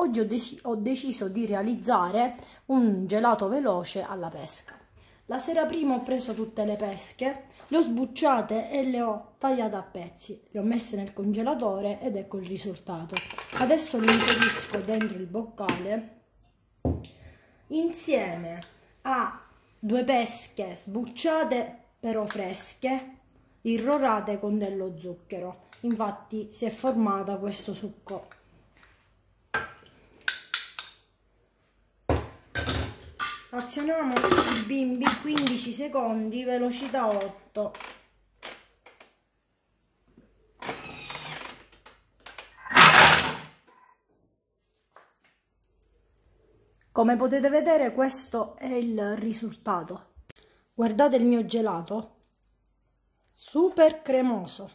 oggi ho deciso di realizzare un gelato veloce alla pesca. La sera prima ho preso tutte le pesche, le ho sbucciate e le ho tagliate a pezzi, le ho messe nel congelatore ed ecco il risultato. Adesso le inserisco dentro il boccale insieme a due pesche sbucciate però fresche, irrorate con dello zucchero. Infatti si è formata questo succo. Azioniamo il bimby 15 secondi, velocità 8. Come potete vedere, questo è il risultato. Guardate il mio gelato, super cremoso.